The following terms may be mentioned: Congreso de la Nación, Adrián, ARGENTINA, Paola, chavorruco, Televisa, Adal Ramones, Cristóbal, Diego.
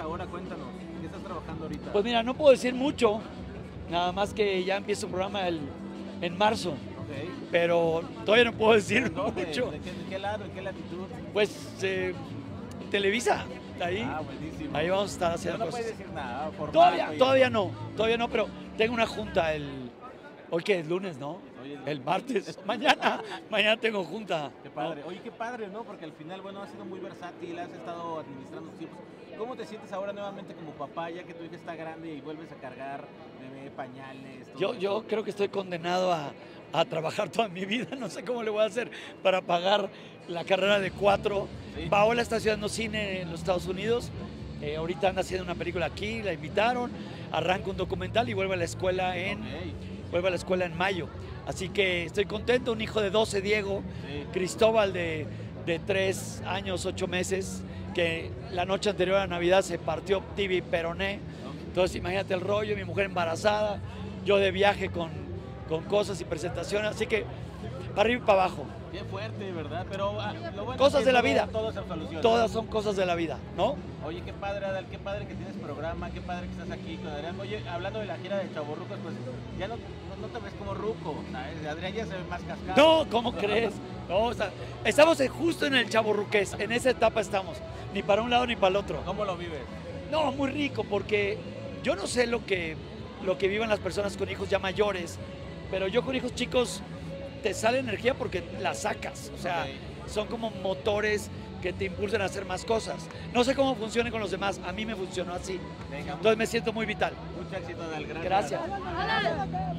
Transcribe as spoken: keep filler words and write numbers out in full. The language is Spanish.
ahora? Cuéntanos, ¿qué estás trabajando ahorita? Pues mira, no puedo decir mucho, nada más que ya empiezo un programa el, en marzo. Okay. Pero todavía no puedo decir ¿Dónde? mucho. ¿De qué, de qué lado, de qué latitud? Pues eh, Televisa, ahí, ah, buenísimo. Ahí vamos a estar haciendo no cosas. No puedes decir nada. Todavía, y... todavía no, todavía no, pero tengo una junta el... Hoy que es lunes, ¿no? Oye, el, el martes, mañana, mañana tengo junta. Qué padre. ¿No? Oye, qué padre, ¿no? Porque al final, bueno, has sido muy versátil, has estado administrando tus tiempos. ¿Cómo te sientes ahora nuevamente como papá, ya que tu hija está grande y vuelves a cargar bebé, pañales? Todo yo, yo creo que estoy condenado a, a trabajar toda mi vida. No sé cómo le voy a hacer para pagar la carrera de cuatro. ¿Sí? Paola está estudiando cine en los Estados Unidos. Eh, ahorita anda haciendo una película aquí, la invitaron. Arranca un documental y vuelve a la escuela en... Okay. Vuelvo a la escuela en mayo, así que estoy contento, un hijo de doce, Diego, sí. Cristóbal de, de tres años, ocho meses, que la noche anterior a Navidad se partió tibia peroné, entonces imagínate el rollo, mi mujer embarazada, yo de viaje con, con cosas y presentaciones, así que para arriba y para abajo. Qué fuerte, ¿verdad? Pero ah, lo bueno cosas es que de la vida. Todas son soluciones. Todas son cosas de la vida, ¿no? Oye, qué padre, Adal, qué padre que tienes programa, qué padre que estás aquí con Adrián. Oye, hablando de la gira de chavorrucos, pues ya no, no, no te ves como ruco, ¿sabes? Adrián ya se ve más cascado. No, ¿cómo crees? No, o sea, estamos justo en el chavorruqués, en esa etapa estamos, ni para un lado ni para el otro. ¿Cómo lo vives? No, muy rico, porque yo no sé lo que, lo que viven las personas con hijos ya mayores, pero yo con hijos chicos... te sale energía porque la sacas, o sea, okay. Son como motores que te impulsan a hacer más cosas. No sé cómo funcione con los demás, a mí me funcionó así. Venga, entonces me siento muy vital. Mucho éxito, Adal. Gracias. Gracias.